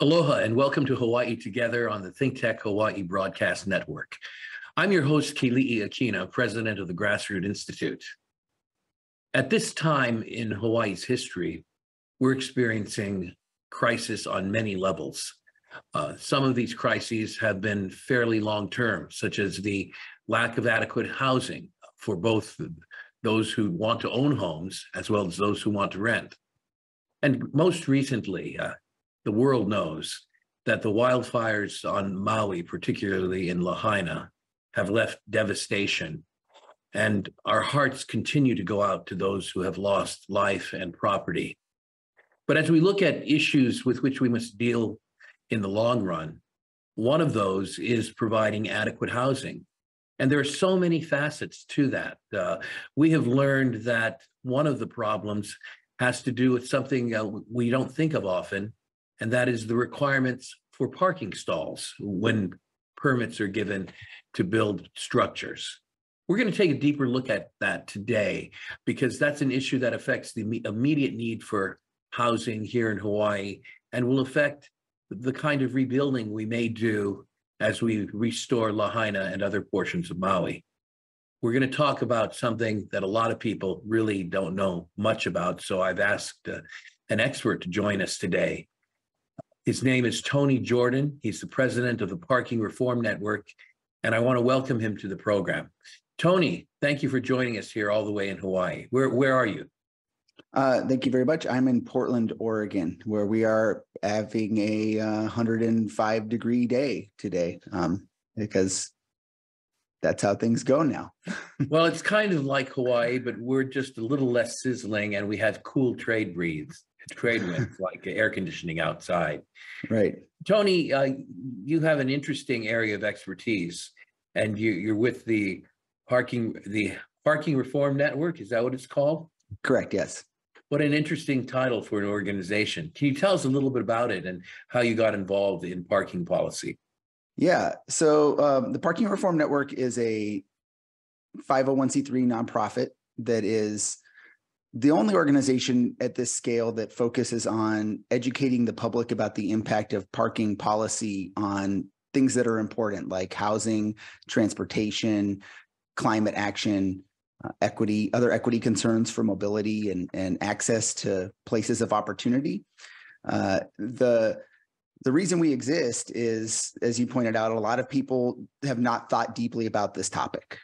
Aloha and welcome to Hawaii Together on the ThinkTech Hawaii Broadcast Network. I'm your host, Keli'i Akina, president of the Grassroot Institute. At this time in Hawaii's history, we're experiencing crisis on many levels. Some of these crises have been fairly long-term, such as the lack of adequate housing for both those who want to own homes as well as those who want to rent. And most recently, the world knows that the wildfires on Maui, particularly in Lahaina, have left devastation, and our hearts continue to go out to those who have lost life and property. But as we look at issues with which we must deal in the long run, one of those is providing adequate housing. And there are so many facets to that. We have learned that one of the problems has to do with something we don't think of often, and that is the requirements for parking stalls when permits are given to build structures. We're going to take a deeper look at that today because that's an issue that affects the immediate need for housing here in Hawaii and will affect the kind of rebuilding we may do as we restore Lahaina and other portions of Maui. We're going to talk about something that a lot of people really don't know much about, so I've asked an expert to join us today. His name is Tony Jordan. He's the president of the Parking Reform Network, and I want to welcome him to the program. Tony, thank you for joining us here all the way in Hawaii. Where are you? Thank you very much. I'm in Portland, Oregon, where we are having a 105-degree day today because that's how things go now. Well, it's kind of like Hawaii, but we're just a little less sizzling, and we have cool trade breeze. Trade winds like air conditioning outside. Right. Tony, you have an interesting area of expertise, and you're with the Parking Reform Network. Is that what it's called? Correct, yes. What an interesting title for an organization. Can you tell us a little bit about it and how you got involved in parking policy? Yeah, so the Parking Reform Network is a 501c3 nonprofit that is the only organization at this scale that focuses on educating the public about the impact of parking policy on things that are important, like housing, transportation, climate action, equity, other equity concerns for mobility and access to places of opportunity. The reason we exist is, as you pointed out, a lot of people have not thought deeply about this topic.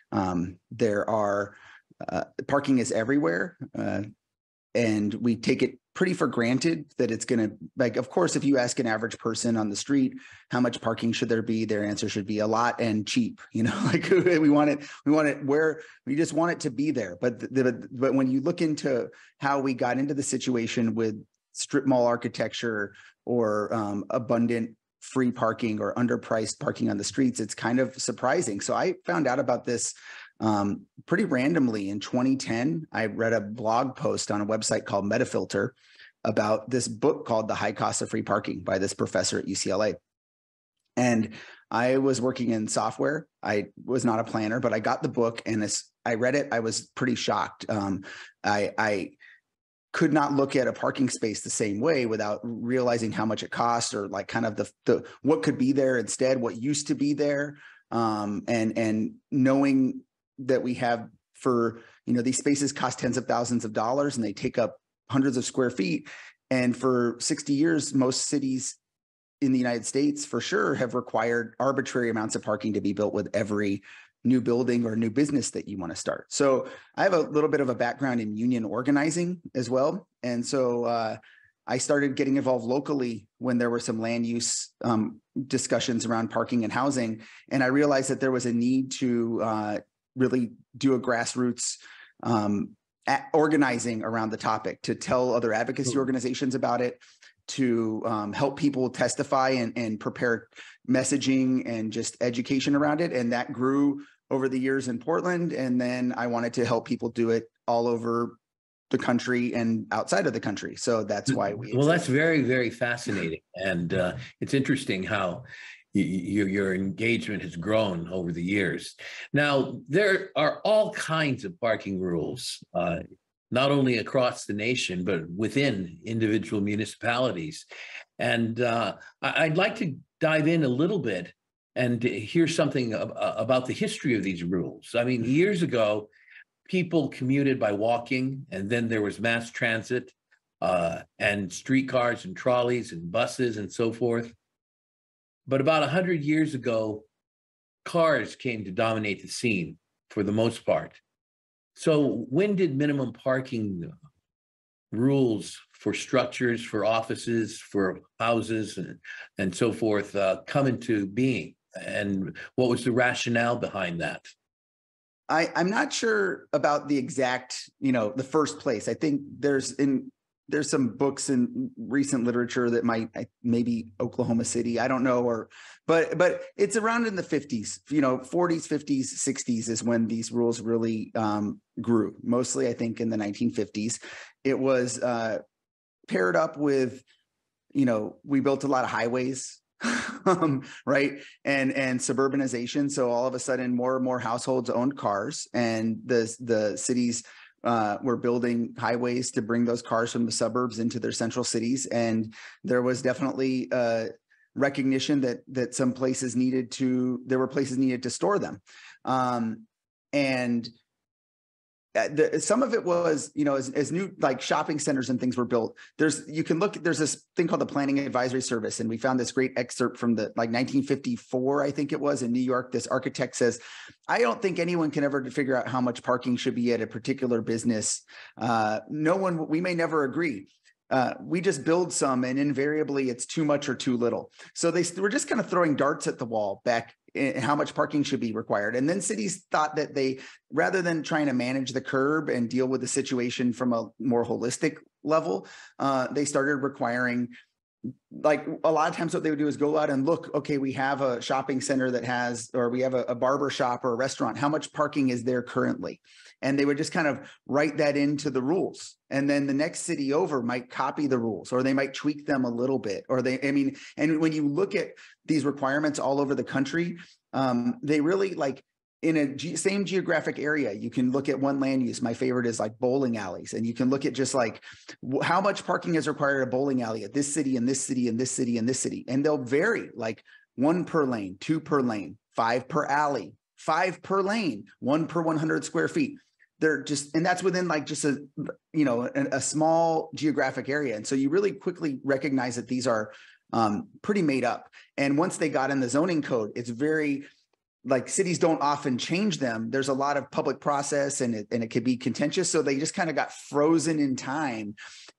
Parking is everywhere, and we take it pretty for granted that it's going to, like, of course, if you ask an average person on the street, how much parking should there be? Their answer should be a lot and cheap, you know, like we want it where we just want it to be there. But but when you look into how we got into the situation with strip mall architecture or abundant free parking or underpriced parking on the streets, it's kind of surprising. So I found out about this pretty randomly in 2010. I read a blog post on a website called Metafilter about this book called The High Cost of Free Parking by this professor at UCLA. And I was working in software. I was not a planner, but I got the book, and as I read it, I was pretty shocked. I could not look at a parking space the same way without realizing how much it costs, or like kind of the what could be there instead, what used to be there, and knowing that we have for, you know, these spaces cost tens of thousands of dollars and they take up hundreds of square feet. And for 60 years, most cities in the United States for sure have required arbitrary amounts of parking to be built with every new building or new business that you want to start. So I have a little bit of a background in union organizing as well. And so I started getting involved locally when there were some land use discussions around parking and housing. And I realized that there was a need to really do a grassroots organizing around the topic, to tell other advocacy organizations about it, to help people testify and prepare messaging and just education around it. And that grew over the years in Portland. And then I wanted to help people do it all over the country and outside of the country. So that's why we exist. Well, that's very, very fascinating. And it's interesting how your engagement has grown over the years. Now, there are all kinds of parking rules not only across the nation, but within individual municipalities. And I'd like to dive in a little bit and hear something about the history of these rules. I mean, years ago, people commuted by walking, and then there was mass transit and streetcars and trolleys and buses and so forth. But about 100 years ago, cars came to dominate the scene for the most part. So when did minimum parking rules for structures, for offices, for houses, and so forth come into being? And what was the rationale behind that? I'm not sure about the exact, the first place. I think there's some books in recent literature that might, maybe Oklahoma City, I don't know, but it's around in the 50s, 40s, 50s, 60s is when these rules really grew. Mostly, I think, in the 1950s. It was paired up with, we built a lot of highways, right? And suburbanization. So all of a sudden, more and more households owned cars, and the cities were building highways to bring those cars from the suburbs into their central cities. And there was definitely recognition that some places needed to, there were places needed to store them. And some of it was, as new like shopping centers and things were built, there's this thing called the Planning Advisory Service. And we found this great excerpt from the 1954, I think it was, in New York. This architect says, I don't think anyone can ever figure out how much parking should be at a particular business. We may never agree. We just build some, and invariably it's too much or too little. So they were just kind of throwing darts at the wall back in how much parking should be required. And then cities thought that rather than trying to manage the curb and deal with the situation from a more holistic level, they started requiring, like, a lot of times what they would do is go out and look, okay, we have a shopping center or we have a barber shop or a restaurant. How much parking is there currently? And they would just kind of write that into the rules. And then the next city over might copy the rules, or they might tweak them a little bit. And when you look at these requirements all over the country, they really, like, in a same geographic area, you can look at one land use. My favorite is like bowling alleys. And you can look at just like how much parking is required at a bowling alley at this city and this city and this city and this city. And they'll vary, like 1 per lane, 2 per lane, 5 per alley, 5 per lane, 1 per 100 square feet. They're just, and that's within like just a small geographic area. And so you really quickly recognize that these are pretty made up. And once they got in the zoning code, it's very, like, cities don't often change them. There's a lot of public process, and it could be contentious. So they just kind of got frozen in time,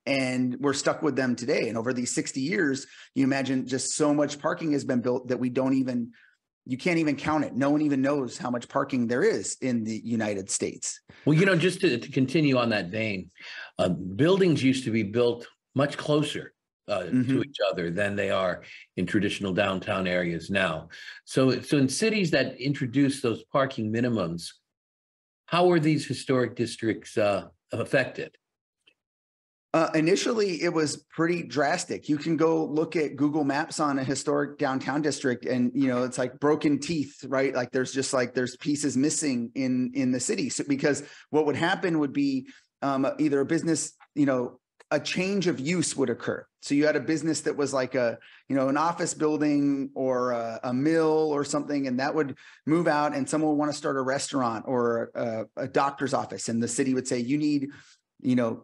and we're stuck with them today. And over these 60 years, you imagine just so much parking has been built that you can't even count it. No one even knows how much parking there is in the United States. Well, just to continue on that vein, buildings used to be built much closer to each other than they are in traditional downtown areas now. So in cities that introduce those parking minimums, how are these historic districts affected? Initially, it was pretty drastic. You can go look at Google Maps on a historic downtown district, and it's like broken teeth, right? Like there's pieces missing in the city. So because what would happen would be either a business, a change of use would occur. So you had a business that was like an office building or a mill or something, and that would move out, and someone would want to start a restaurant or a doctor's office, and the city would say, you need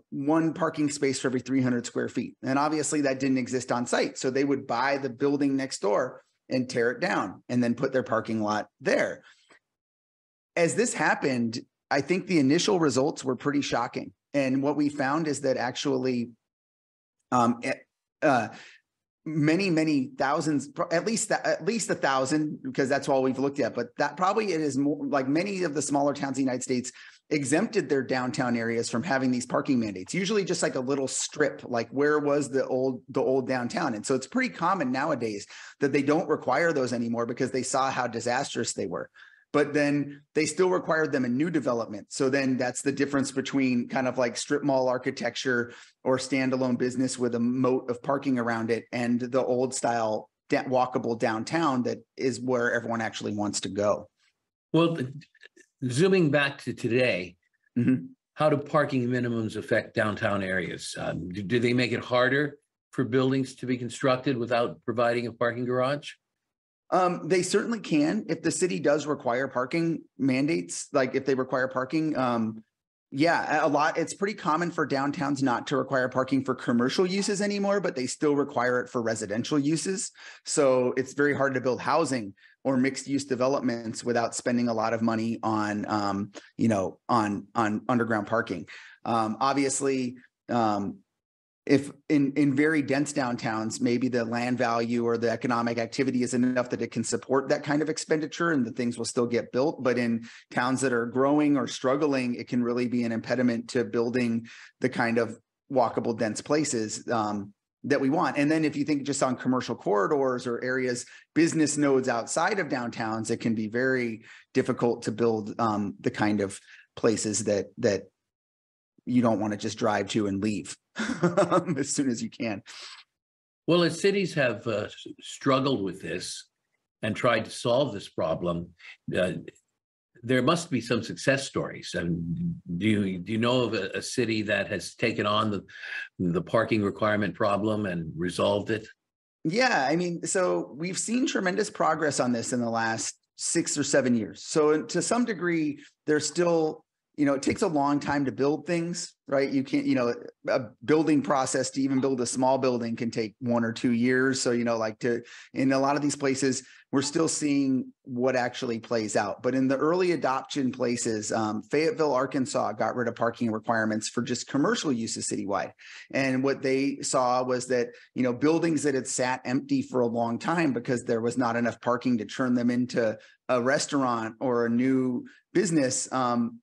1 parking space for every 300 square feet. And obviously that didn't exist on site. So they would buy the building next door and tear it down and then put their parking lot there. As this happened, I think the initial results were pretty shocking. And what we found is that actually many thousands, at least 1,000, because that's all we've looked at, but that probably it is more like many of the smaller towns in the United States exempted their downtown areas from having these parking mandates, usually just like a little strip, like where was the old downtown. And so it's pretty common nowadays that they don't require those anymore because they saw how disastrous they were. But then they still required them in new development. So then that's the difference between kind of like strip mall architecture or standalone business with a moat of parking around it and the old style walkable downtown that is where everyone actually wants to go. Well, zooming back to today, how do parking minimums affect downtown areas? Do they make it harder for buildings to be constructed without providing a parking garage? They certainly can. If the city does require parking mandates, like if they require parking, yeah, a lot. It's pretty common for downtowns not to require parking for commercial uses anymore, but they still require it for residential uses. So it's very hard to build housing or mixed use developments without spending a lot of money on, you know, on underground parking. Obviously, if in very dense downtowns, maybe the land value or the economic activity is enough that it can support that kind of expenditure and the things will still get built. But in towns that are growing or struggling, it can really be an impediment to building the kind of walkable, dense places that we want. And then if you think just on commercial corridors or areas, business nodes outside of downtowns, it can be very difficult to build the kind of places that you don't want to just drive to and leave as soon as you can. Well, as cities have struggled with this and tried to solve this problem, there must be some success stories. And do you know of a city that has taken on the parking requirement problem and resolved it? Yeah, I mean, so we've seen tremendous progress on this in the last 6 or 7 years. So to some degree, there's still, you know, it takes a long time to build things, right? You can't, you know, a building process to even build a small building can take 1 or 2 years. So, you know, like in a lot of these places, we're still seeing what actually plays out. But in the early adoption places, Fayetteville, Arkansas got rid of parking requirements for just commercial uses citywide. And what they saw was that, you know, buildings that had sat empty for a long time because there was not enough parking to turn them into a restaurant or a new business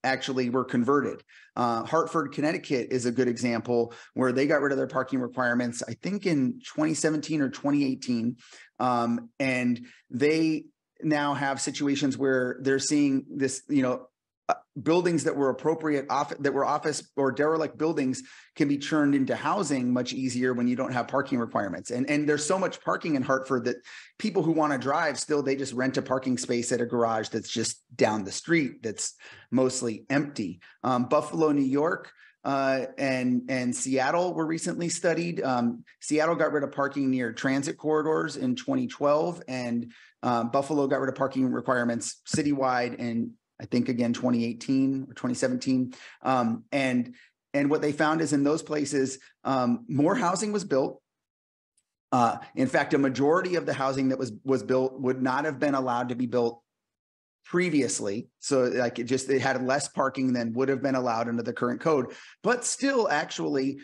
actually were converted. Hartford, Connecticut is a good example where they got rid of their parking requirements, I think in 2017 or 2018. And they now have situations where they're seeing this, you know, buildings that were appropriate, that were office or derelict buildings can be turned into housing much easier when you don't have parking requirements. And there's so much parking in Hartford that people who want to drive still, they just rent a parking space at a garage that's just down the street that's mostly empty. Buffalo, New York, and Seattle were recently studied. Seattle got rid of parking near transit corridors in 2012, and Buffalo got rid of parking requirements citywide in, I think, again, 2018 or 2017. And what they found is in those places, more housing was built. In fact, a majority of the housing that was built would not have been allowed to be built previously. So like it had less parking than would have been allowed under the current code, but still actually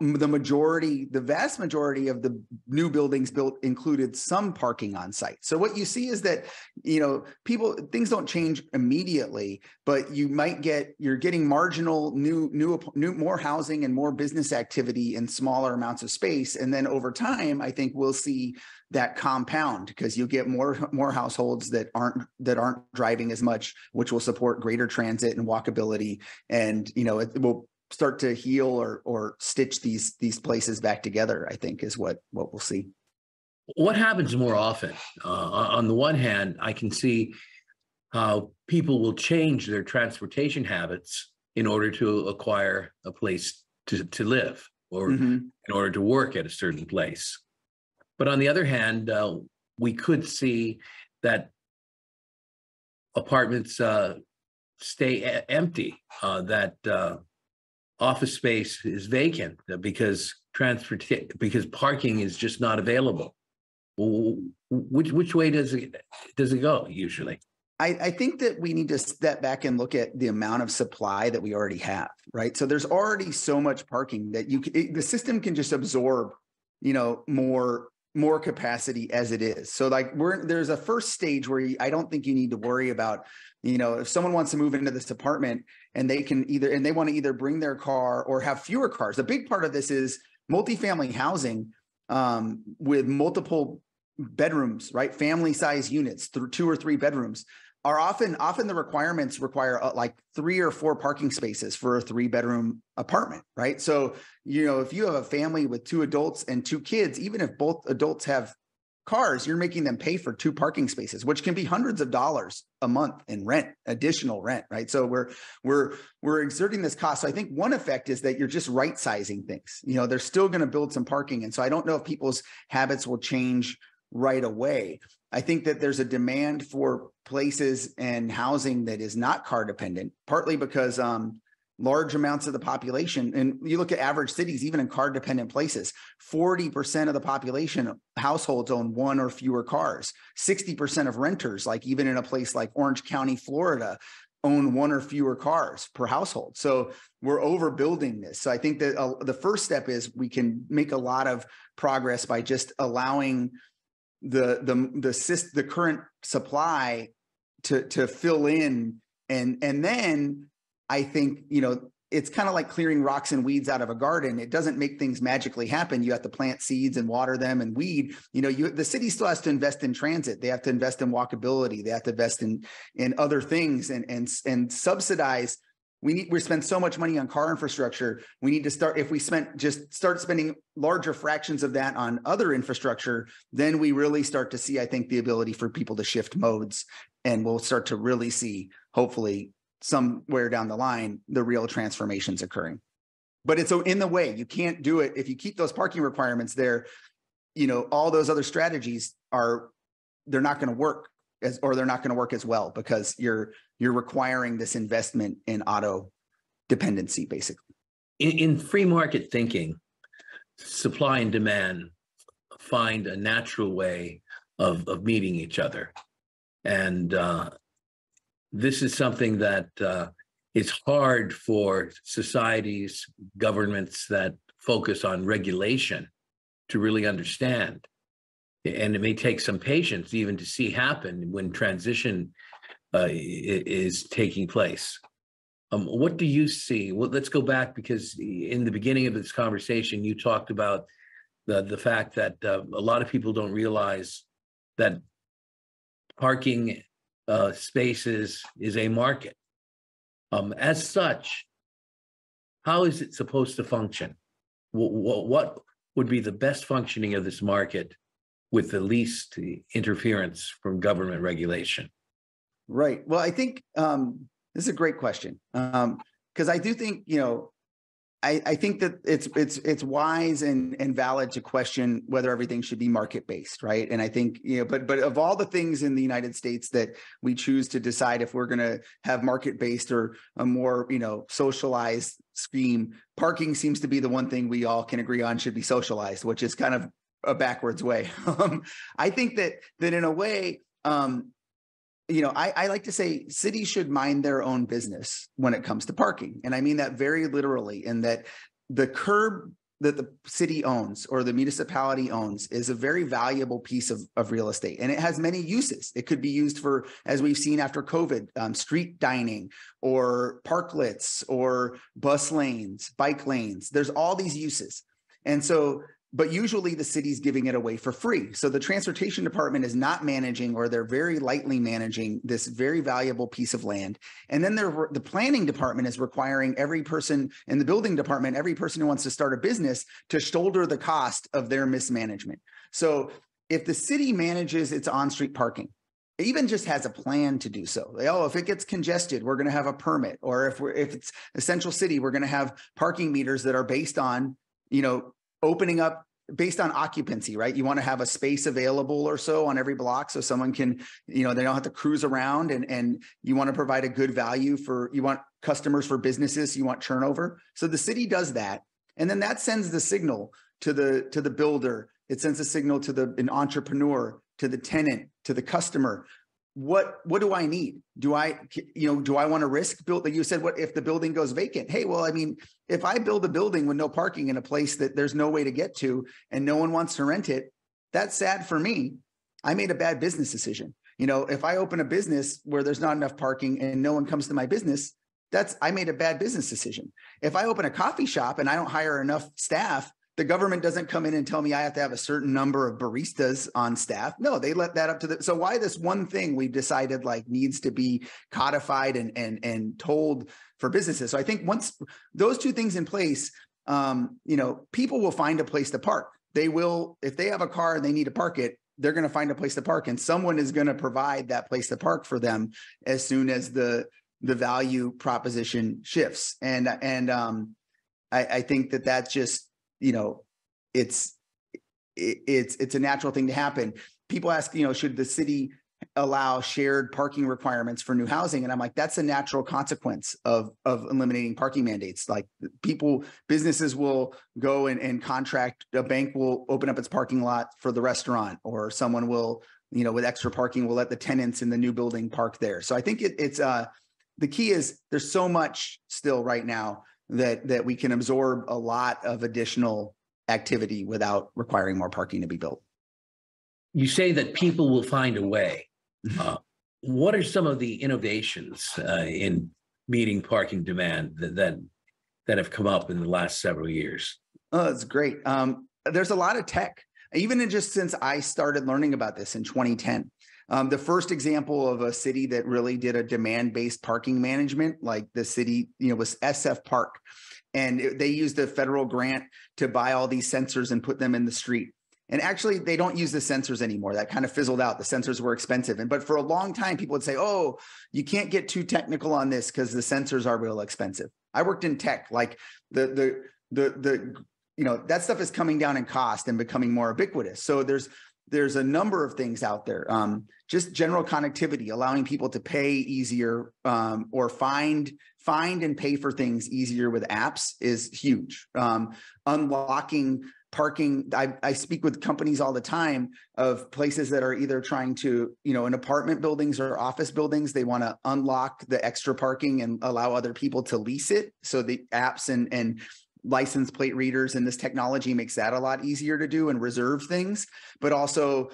the vast majority of the new buildings built included some parking on site. So what you see is that, you know, things don't change immediately, but you're getting marginal new more housing and more business activity in smaller amounts of space. And then over time, I think we'll see that compound because you'll get more households that aren't driving as much, which will support greater transit and walkability. And, you know, it will start to heal or stitch these places back together, I think, is what we'll see. What happens more often? On the one hand, I can see how people will change their transportation habits in order to acquire a place to live or in order to work at a certain place. But on the other hand, we could see that apartments stay empty, office space is vacant because parking is just not available. Which way does it go usually? I think that we need to step back and look at the amount of supply that we already have, right? So there's already so much parking that the system can just absorb, you know, more capacity as it is. So like there's a first stage where I don't think you need to worry about, you know, if someone wants to move into this apartment and they want to either bring their car or have fewer cars. A big part of this is multifamily housing with multiple bedrooms, right? Family size units through 2 or 3 bedrooms are often the requirements require like 3 or 4 parking spaces for a 3-bedroom apartment, right? So, you know, if you have a family with 2 adults and 2 kids, even if both adults have cars, you're making them pay for 2 parking spaces, which can be hundreds of dollars a month in rent, additional rent, right? So we're exerting this cost. So I think one effect is that you're just right sizing things. You know, they're still going to build some parking. And so I don't know if people's habits will change right away. I think that there's a demand for places and housing that is not car dependent, partly because large amounts of the population, and you look at average cities, even in car dependent places, 40% of the population households own 1 or fewer cars. 60% of renters, like even in a place like Orange County, Florida, own 1 or fewer cars per household. So we're overbuilding this. So I think that the first step is we can make a lot of progress by just allowing the current supply to fill in, and then I think, you know, it's kind of like clearing rocks and weeds out of a garden. It doesn't make things magically happen. You have to plant seeds and water them and weed. You know, the city still has to invest in transit. They have to invest in walkability. They have to invest in other things and subsidize. We spend so much money on car infrastructure. We need to start spending larger fractions of that on other infrastructure, then we really start to see, I think, the ability for people to shift modes, and we'll start to really see, hopefully, somewhere down the line, the real transformations occurring. But it's in the way. You can't do it if you keep those parking requirements there. You know, all those other strategies they're not going to work they're not going to work as well, because you're requiring this investment in auto dependency, basically. In free market thinking, supply and demand find a natural way of meeting each other, and this is something that it's hard for societies, governments that focus on regulation to really understand. And it may take some patience even to see happen when transition is taking place. What do you see? Well, let's go back, because in the beginning of this conversation, you talked about the fact that a lot of people don't realize that parking spaces is a market. As such, how is it supposed to function? What would be the best functioning of this market with the least interference from government regulation? Right. Well, I think this is a great question, because I do think, you know, I think that it's wise and valid to question whether everything should be market-based, right? And I think, you know, but of all the things in the United States that we choose to decide if we're going to have market-based or a more, you know, socialized scheme, parking seems to be the one thing we all can agree on should be socialized, which is kind of a backwards way. I think that in a way, you know, I like to say cities should mind their own business when it comes to parking. And I mean that very literally, in that the curb that the city owns or the municipality owns is a very valuable piece of real estate. And it has many uses. It could be used for, as we've seen after COVID, street dining or parklets or bus lanes, bike lanes. There's all these uses. And so, but usually the city's giving it away for free. So the transportation department is not managing, or they're very lightly managing, this very valuable piece of land. And then the planning department is requiring every person in the building department, every person who wants to start a business, to shoulder the cost of their mismanagement. So if the city manages its on-street parking, even just has a plan to do so. If it gets congested, we're going to have a permit. Or if it's a central city, we're going to have parking meters that are based on, you know, opening up based on occupancy, right? You want to have a space available or so on every block, so someone can, you know, they don't have to cruise around, and you want to provide a good value you want customers for businesses, you want turnover. So the city does that. And then that sends the signal to the builder. It sends a signal to an entrepreneur, to the tenant, to the customer. What do I need? Do I want to risk build that? You said, what if the building goes vacant? Hey, well, I mean, if I build a building with no parking in a place that there's no way to get to and no one wants to rent it, that's sad for me. I made a bad business decision. You know, if I open a business where there's not enough parking and no one comes to my business, I made a bad business decision. If I open a coffee shop and I don't hire enough staff, the government doesn't come in and tell me I have to have a certain number of baristas on staff. No, they let that up to so why this one thing we've decided like needs to be codified and told for businesses? So I think once those two things in place, you know, people will find a place to park. They will, if they have a car and they need to park it, they're going to find a place to park, and someone is going to provide that place to park for them as soon as the value proposition shifts. And I think that that's just, you know, it's a natural thing to happen. People ask, you know, should the city allow shared parking requirements for new housing? And I'm like, that's a natural consequence of eliminating parking mandates. Like people, businesses will go and contract, a bank will open up its parking lot for the restaurant, or someone will, you know, with extra parking will let the tenants in the new building park there. So I think it's the key is there's so much still right now that we can absorb a lot of additional activity without requiring more parking to be built. You say that people will find a way. What are some of the innovations in meeting parking demand that have come up in the last several years? Oh, that's great. There's a lot of tech, even in just since I started learning about this in 2010. The first example of a city that really did a demand-based parking management, like the city, you know, was SF Park. And they used a federal grant to buy all these sensors and put them in the street. And actually, they don't use the sensors anymore. That kind of fizzled out. The sensors were expensive. But for a long time, people would say, oh, you can't get too technical on this because the sensors are real expensive. I worked in tech. Like the you know, that stuff is coming down in cost and becoming more ubiquitous. So there's a number of things out there. Just general connectivity, allowing people to pay easier or find and pay for things easier with apps is huge. Unlocking parking. I speak with companies all the time of places that are either trying to, you know, in apartment buildings or office buildings, they want to unlock the extra parking and allow other people to lease it. So the apps and license plate readers and this technology makes that a lot easier to do and reserve things, but also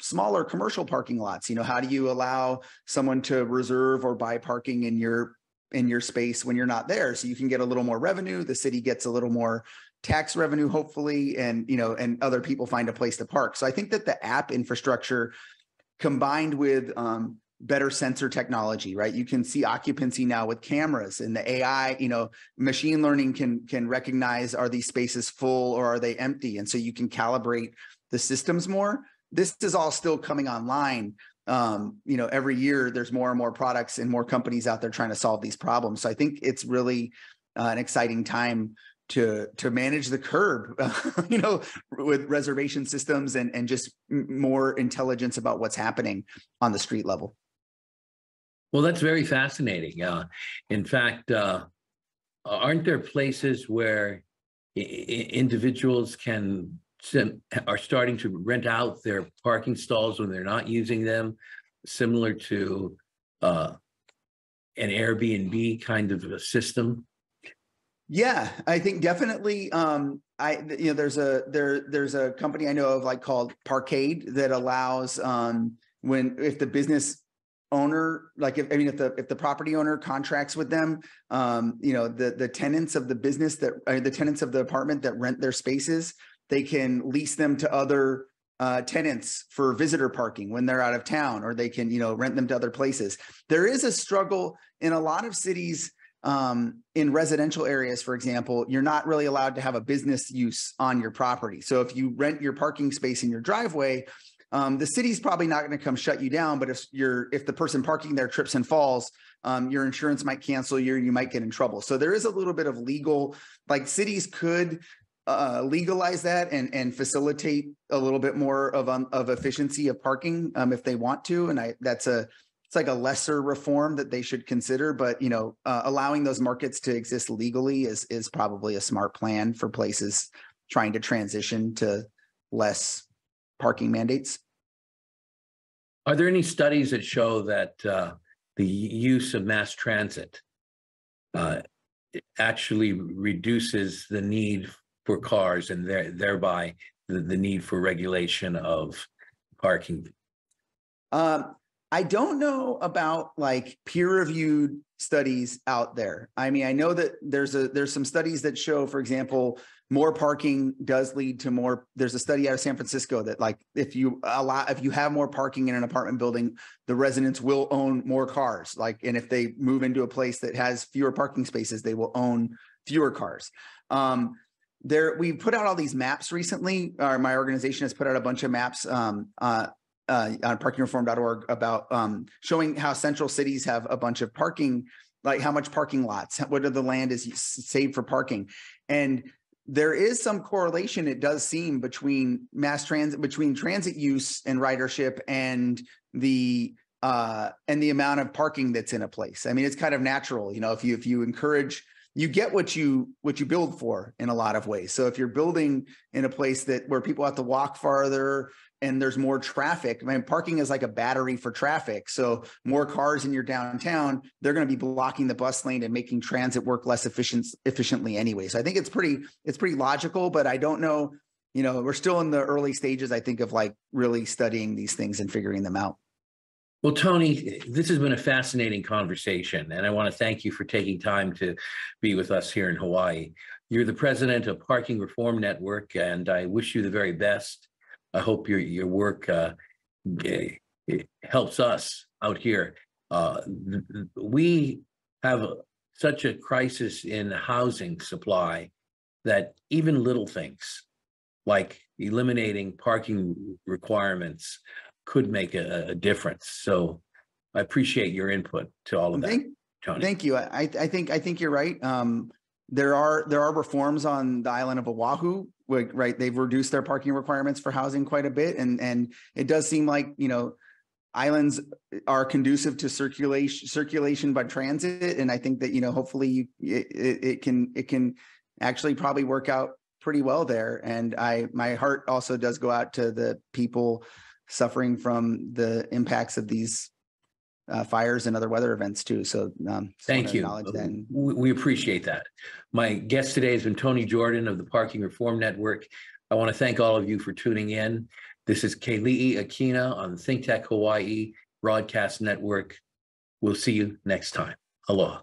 smaller commercial parking lots. You know, how do you allow someone to reserve or buy parking in your space when you're not there? So you can get a little more revenue. The city gets a little more tax revenue, hopefully, and, you know, and other people find a place to park. So I think that the app infrastructure combined with better sensor technology, right? You can see occupancy now with cameras and the AI, you know, machine learning can recognize, are these spaces full or are they empty? And so you can calibrate the systems more. This is all still coming online. You know, every year there's more and more products and more companies out there trying to solve these problems. So I think it's really an exciting time to manage the curb, you know, with reservation systems and just more intelligence about what's happening on the street level. Well, that's very fascinating. In fact, aren't there places where individuals are starting to rent out their parking stalls when they're not using them, similar to an Airbnb kind of a system? Yeah, I think definitely. There's a company I know of like called Parkade that allows if the business owner, if the property owner contracts with them, you know, the tenants of the business the tenants of the apartment that rent their spaces, they can lease them to other tenants for visitor parking when they're out of town, or they can, you know, rent them to other places. There is a struggle in a lot of cities. In residential areas, for example, you're not really allowed to have a business use on your property. So if you rent your parking space in your driveway, the city's probably not going to come shut you down. But if the person parking there trips and falls, your insurance might cancel you. You might get in trouble. So there is a little bit of legal, like cities could legalize that and facilitate a little bit more of efficiency of parking if they want to. And it's like a lesser reform that they should consider, but, you know, allowing those markets to exist legally is probably a smart plan for places trying to transition to less parking mandates. Are there any studies that show that the use of mass transit actually reduces the need for cars and thereby the need for regulation of parking? I don't know about like peer-reviewed studies out there. I mean, I know that there's some studies that show, for example, more parking does lead to more. There's a study out of San Francisco that like if you have more parking in an apartment building, the residents will own more cars. Like, and if they move into a place that has fewer parking spaces, they will own fewer cars. we put out all these maps recently. My organization has put out a bunch of maps on parkingreform.org about showing how central cities have a bunch of parking, like how much parking lots, what of the land is saved for parking. And there is some correlation, it does seem, between mass transit, between transit use and ridership and the amount of parking that's in a place. I mean, it's kind of natural, you know, if you encourage, you get what you build for in a lot of ways. So if you're building in a place where people have to walk farther and there's more traffic, I mean, parking is like a battery for traffic. So more cars in your downtown, they're going to be blocking the bus lane and making transit work less efficiently anyway. So I think it's pretty logical, but I don't know, you know, we're still in the early stages, I think, of like really studying these things and figuring them out. Well, Tony, this has been a fascinating conversation, and I want to thank you for taking time to be with us here in Hawaii. You're the president of Parking Reform Network, and I wish you the very best. I hope your work helps us out here. We have such a crisis in housing supply that even little things like eliminating parking requirements could make a difference. So I appreciate your input to all of that, Tony. Thank you. I think you're right. There are reforms on the island of Oahu, right? They've reduced their parking requirements for housing quite a bit. And it does seem like, you know, islands are conducive to circulation by transit. And I think that, you know, hopefully it can actually probably work out pretty well there. And my heart also does go out to the people suffering from the impacts of these fires and other weather events too. So thank you. We appreciate that. My guest today has been Tony Jordan of the Parking Reform Network. I want to thank all of you for tuning in. This is Keli'i Akina on ThinkTech Hawaii Broadcast Network. We'll see you next time. Aloha.